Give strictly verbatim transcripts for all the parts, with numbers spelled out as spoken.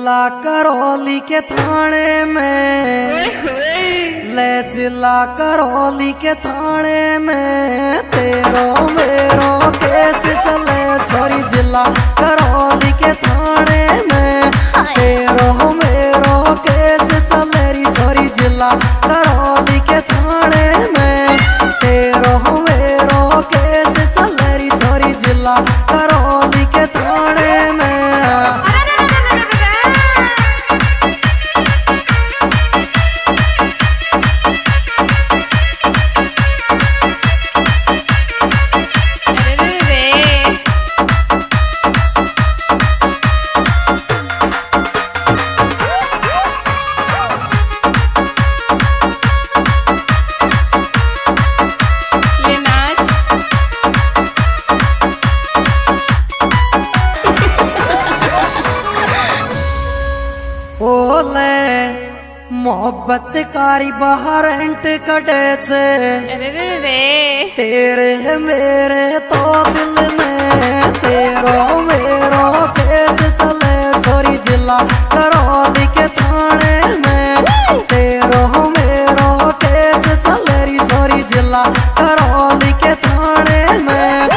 जिला करौली के थाने में, ले जिला करौली के थाने में तेरो मेरो केस चले छोरी। जिला करौली के थाने में तेरो मेरो केस चले री छोरी। जिला करौली के थाने में तेरो मेरो केस चले री छोरी। जिला करौली के थाने में मोहब्बत कारी बाहर एंट कटे से तेरे है मेरे तो दिल में तेरो मेरो केस चले छोरी। जिला करौली के थाने में तेरो मेरो केस चले री छोरी। जिला करौली के थाने में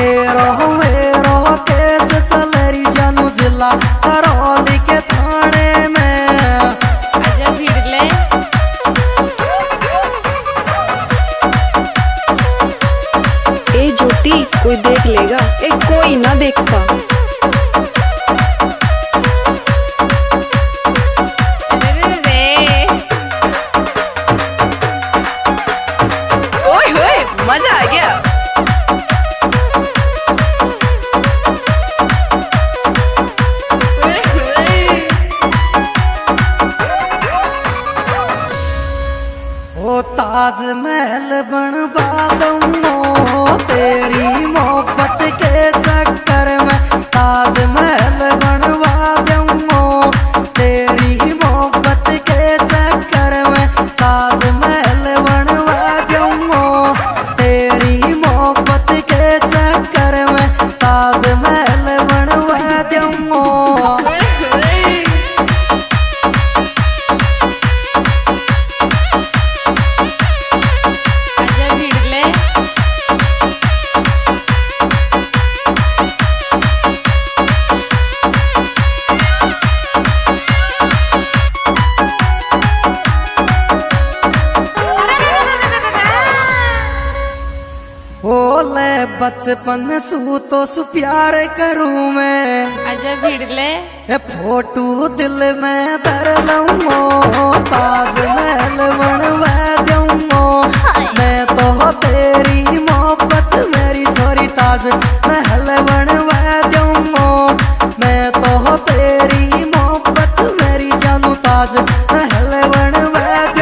तेरो मेरो केस चले री जानू। जिला करौली के थाने में कोई देख लेगा, एक कोई ना देखता। ओए होए मजा आ गया। ओ ताज महल बनवा दूंगा तेरी मोहब्बत के चक्कर में, ताज महल बनवा दूंगा तेरी मोहब्बत के चक्कर में, ताज महल बनवा दूंगा तेरी मोहब्बत के चक्कर में, ताज महल बनवा दूंगा। बचपन सू तो सु प्यार करूं मैं, आजा भिड़ ले ए फोटू दिल में धर लूं। ताज महल बनवा दूंगा मैं तो तेरी मोहब्बत मेरी छोरी। ताज महल बनवा दूंगा मैं तो तेरी मोहब्बत मेरी जानू। ताज महल बनवा दूंगा।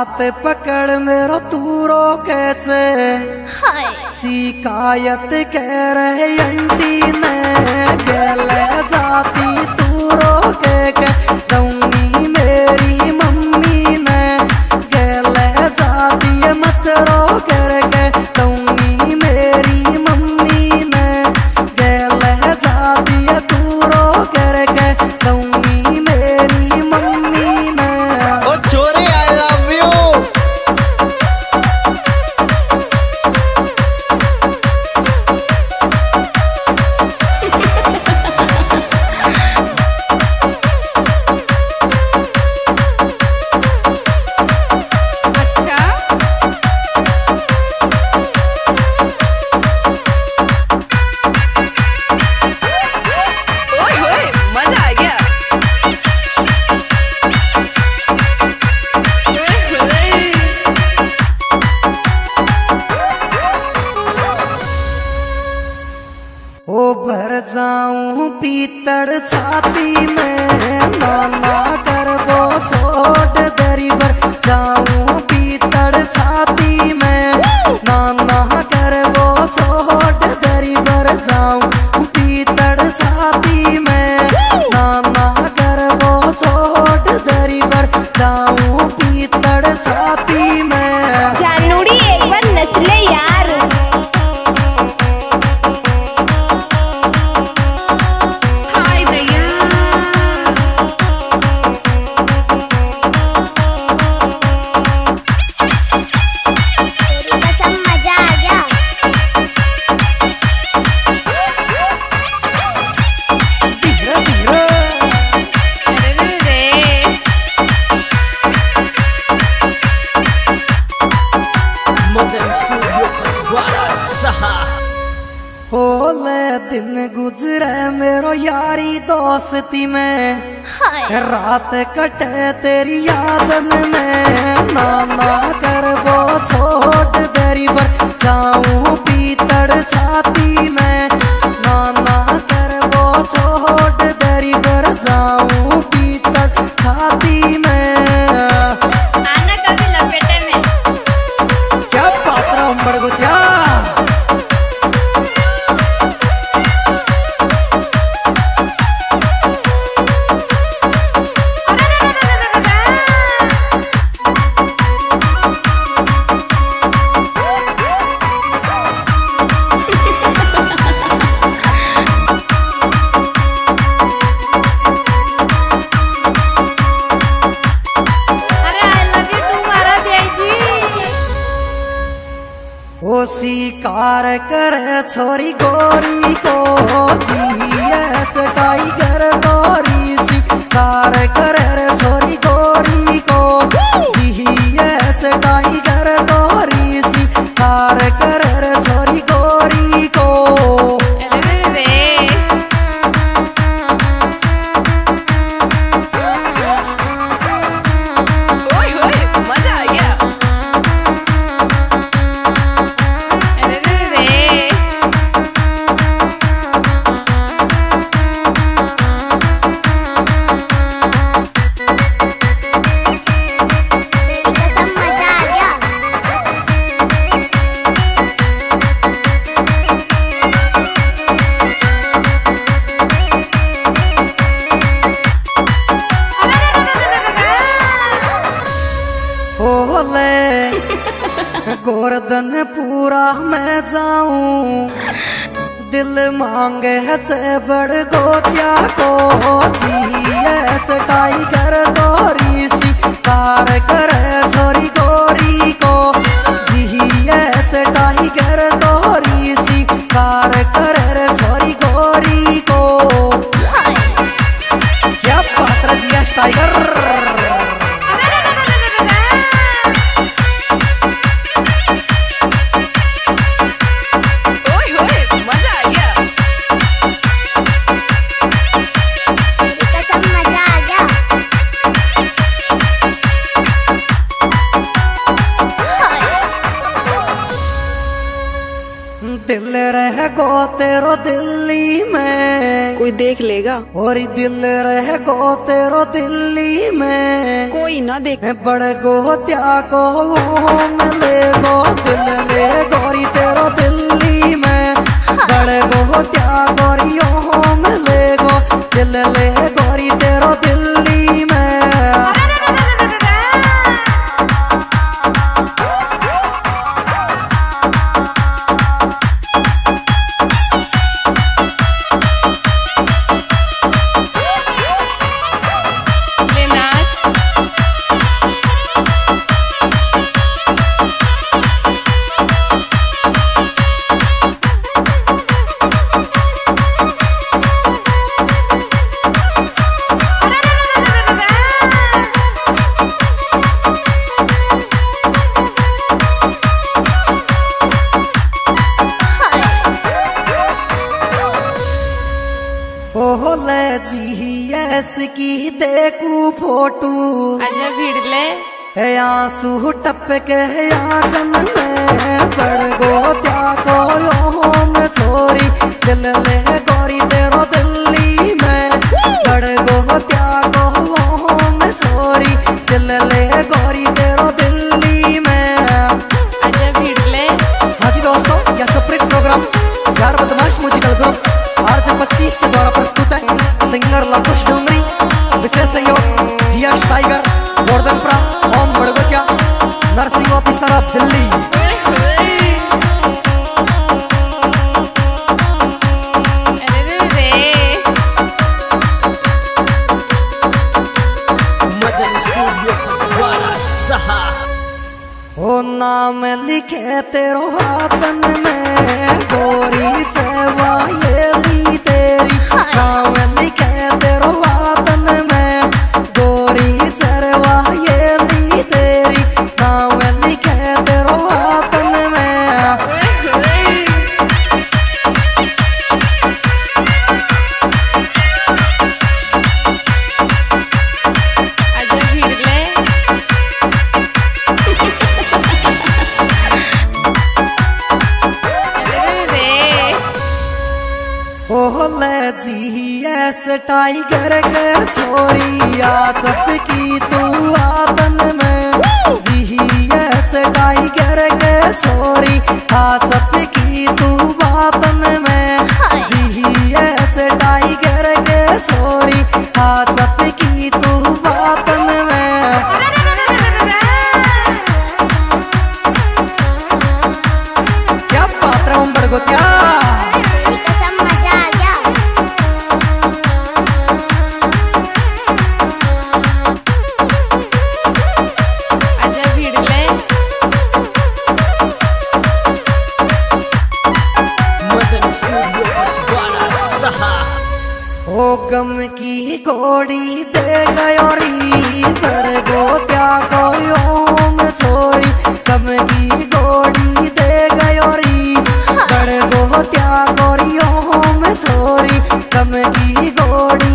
हाथ पकड़ मेरा तू रो कैसे, शिकायत कह रहे आंटी ने गले जाती तू रो के कहूंगी मेरी मम्मी ने गले जाती मत रो कर के कहूंगी मेरी मम्मी ने गले जाती तू रो कर के कहूंगी मेरी मम्मी ने। ओ छोरे आई लव यू। भर जाऊं पीतड़ छाती में नाना कर वो छोड़ दरी, भर जाऊं पीतड़ छाती में नाना कर वो छोड़ दरी, भर जाऊं पीतड़ छाती में नाना कर वो छोड़ दरी, भर जाऊं पीतड़ छाती में। जानूड़ी एक बार नच ले यार। दिन गुजरे मेरो यारी दोस्ती में, रात कटे तेरी यादन में, नाना कर वो छोड़ दरी, भर जाऊं पीतड़ छाती में, नाना कर वो छोड़ दरी, भर जाऊं पीतड़ छाती में। आना कभी लपेटे में क्या पात्रा उम्र को क्या शिकार करे छोरी गोरी को जीएस टाइगर गोरी, शिकार करे छोरी गोरी को जीएस टाइगर गोरी, शिकार करे छोरी गोरी को। गोर्दन पूरा मैं जाऊं, दिल मांगे से बड़ गोतिया को जीएस टाइगर गोरी, शिकार करे छोरी गोरी को जीएस टाइगर गोरी, शिकार करे छोरी गोरी को। क्या पात्र जीएस टाइगर। दिल रह गो तेरो दिल्ली में, कोई देख लेगा। और दिल रह गो तेरो दिल्ली में, कोई ना देखे। बड़े गो त्यागो ले गो दिल ले गोरी तेरो दिल्ली में, बड़े गो त्या गोरी ले गो दिल ले गोरी तेरो दिल्ली में। की देखू फोटू अजब भिड़ले है, आंसू टपके है आंगन में। बड़ गो त्यागो होम छोरी दिल ले गोरी तेरो दिल्ली में, बड़ गो त्यागो होम छोरी दिल ले गोरी तेरो दिल्ली में। अजब भिड़ले। हाँ जी दोस्तों, यह सेपरेट प्रोग्राम यार बदमाश म्यूजिकल ग्रुप आज पच्चीस के द्वारा प्रस्तुत है। सिंगर लवकुश डुंगरी, विशेष सहयोग Jiya Tiger Bordanpura Om Badgotya nursing officer of Delhi. ओ नाम लिखे तेरो हाथन में, गोरी सेवा ये ली तेरी। नाम लिखे तेरो हाथन में, गोरी सेवा ये ली तेरी। नाम लिखे तेरो हाथन में। टाइगर के छोरी आ सबकी तू आतन में, जी ऐसे टाइगर के छोरी आ सबकी तू आतन में, जी ऐसे टाइगर के छोरी आ सबकी तू आतन में। क्या बात रहा हूँ बड़गोत्या, गम की घोड़ी दे गयोरी पर गो त्यागो ओम छोरी। गम की घोड़ी दे गयोरी पर गो त्यागोरी ओम छोरी। गम की घोड़ी